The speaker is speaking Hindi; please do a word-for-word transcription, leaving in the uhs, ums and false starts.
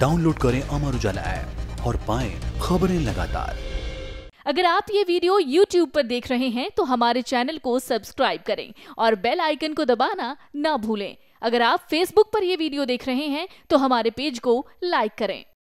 डाउनलोड करें अमर उजाला ऐप और पाएं खबरें लगातार। अगर आप ये वीडियो यूट्यूब पर देख रहे हैं तो हमारे चैनल को सब्सक्राइब करें और बेल आइकन को दबाना ना भूलें। अगर आप फेसबुक पर ये वीडियो देख रहे हैं तो हमारे पेज को लाइक करें।